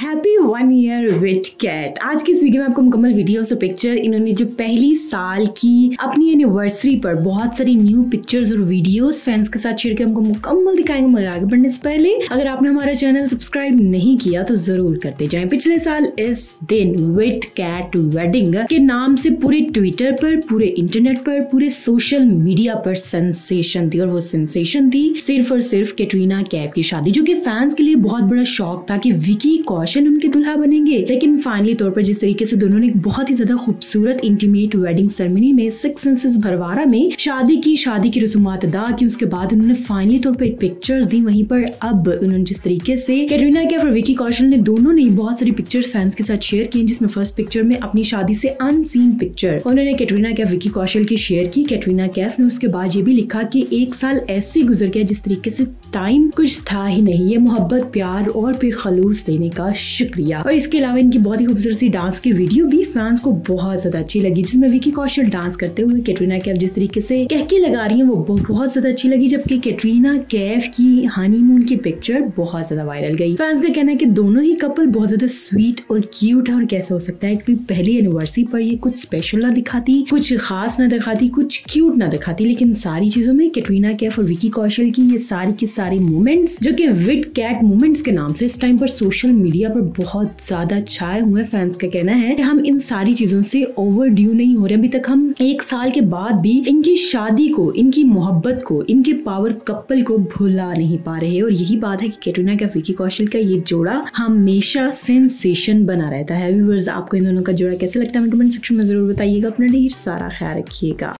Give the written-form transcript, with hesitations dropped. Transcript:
Happy 1 year VicKat। आज की इस वीडियो में आपको मुकम्मल वीडियोस और पिक्चर, इन्होंने जो पहली साल की अपनी एनिवर्सरी पर बहुत सारी न्यू पिक्चर्स और वीडियोस फैंस के साथ शेयर किया, हमको मुकम्मल दिखाएंगे। मगर आगे बढ़ने से पहले अगर आपने हमारा चैनल सब्सक्राइब नहीं किया तो जरूर करते जाए। पिछले साल इस दिन VicKat वेडिंग के नाम से पूरे ट्विटर पर, पूरे इंटरनेट पर, पूरे सोशल मीडिया पर सेंसेशन थी, और वो सेंसेशन थी सिर्फ और सिर्फ कैटरीना कैफ की शादी, जो कि फैंस के लिए बहुत बड़ा शौक था कि विकी कौशल उनके दुल्हा बनेंगे। लेकिन फाइनली तौर पर जिस तरीके से दोनों ने बहुत ही ज्यादा खूबसूरत इंटीमेट वेडिंग सेरेमनी में सिक्स सेंसेस भरवारा में शादी की रसूमात अदा की, उसके बाद उन्होंने फाइनली तौर पर एक पिक्चर दी। वहीं पर अब उन्होंने जिस तरीके से कैटरीना कैफ और विकी कौशल ने दोनों ने बहुत सारी पिक्चर फैंस के साथ शेयर की, जिसमें फर्स्ट पिक्चर में अपनी शादी से अनसीन पिक्चर उन्होंने कैटरीना कैफ विकी कौशल की शेयर की। कैटरीना कैफ ने उसके बाद ये भी लिखा कि एक साल ऐसे गुजर गया जिस तरीके से टाइम कुछ था ही नहीं, ये मोहब्बत, प्यार और फिर खलूस देने का शुक्रिया। और इसके अलावा इनकी बहुत ही खूबसूरत सी डांस की वीडियो भी फैंस को बहुत ज्यादा अच्छी लगी, जिसमें विकी कौशल डांस करते हुए कैटरीना कैफ जिस तरीके से कहके लगा रही है वो बहुत ज्यादा अच्छी लगी। जबकि कैटरीना कैफ की हनीमून की पिक्चर बहुत ज्यादा वायरल गई। फैंस का कहना है कि दोनों ही कपल बहुत ज्यादा स्वीट और क्यूट है, और कैसे हो सकता है कि पहली एनिवर्सरी पर ये कुछ स्पेशल ना दिखाती, कुछ खास ना दिखाती, कुछ क्यूट ना दिखाती। लेकिन सारी चीजों में कैटरीना कैफ और विकी कौशल की ये सारी की सारी मोमेंट्स, जो कि VicKat मोमेंट्स के नाम से इस टाइम पर सोशल मीडिया पर बहुत ज्यादा छाए हुए, फैंस का कहना है कि हम इन सारी चीजों से ओवर ड्यू नहीं हो रहे। अभी तक हम एक साल के बाद भी इनकी शादी को, इनकी मोहब्बत को, इनके पावर कपल को भुला नहीं पा रहे। और यही बात है कि कैटरीना कैफ विकी कौशल का ये जोड़ा हमेशा सेंसेशन बना रहता है। व्यूअर्स, आपको इन दोनों का जोड़ा कैसे लगता है कमेंट सेक्शन में जरूर बताइएगा। अपना ढेर सारा ख्याल रखिएगा।